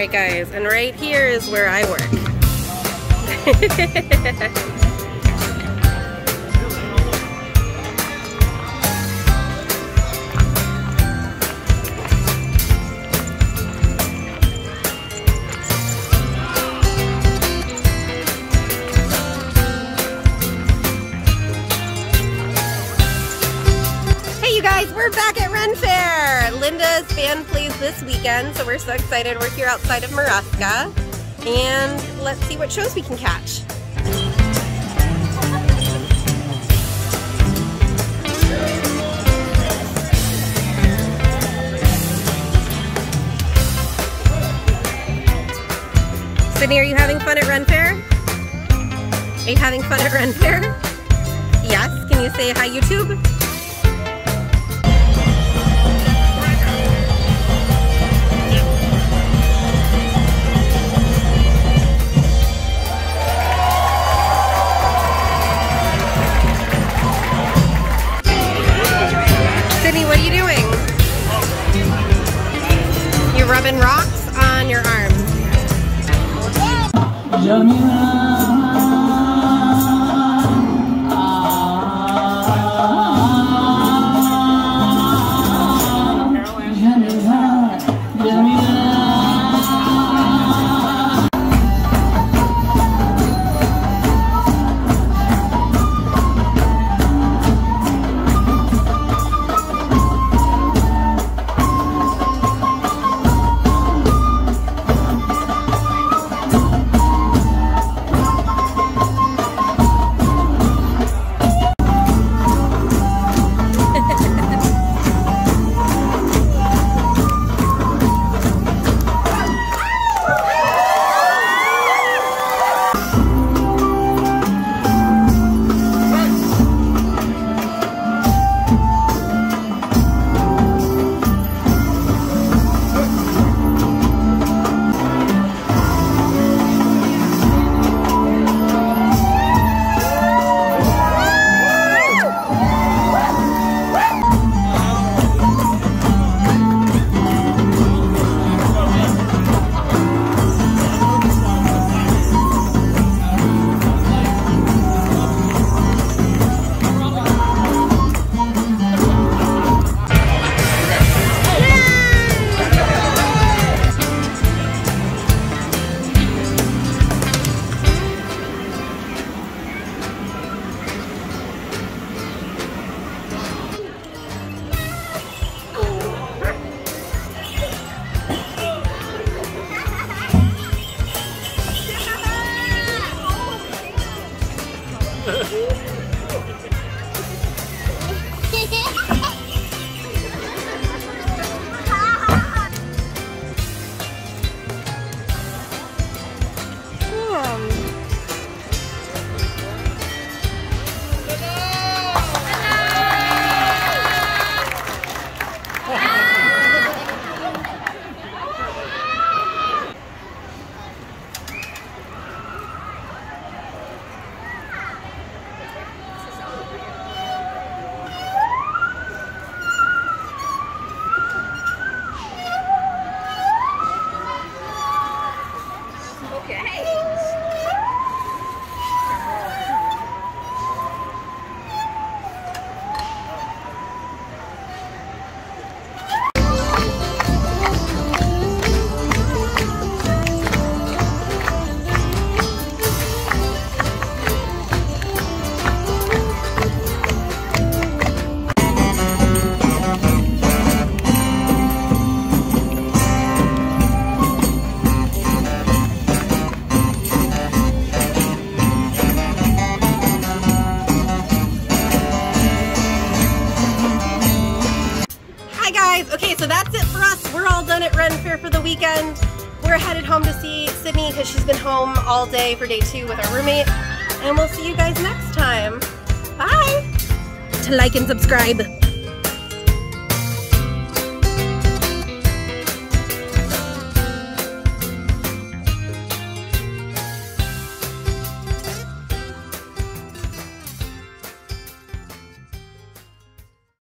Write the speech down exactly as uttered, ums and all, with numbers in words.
Alright guys, and right here is where I work. Hey you guys, we're back at Ren Fair! Linda's band plays this weekend, so we're so excited. We're here outside of Moresca, and let's see what shows we can catch. Sydney, are you having fun at Ren Fair? Are you having fun at Ren Fair? Yes, can you say hi, YouTube? What are you doing? You're rubbing rocks on your arms. Weekend. We're headed home to see Sydney because she's been home all day for day two with our roommate, and we'll see you guys next time. Bye! To like and subscribe.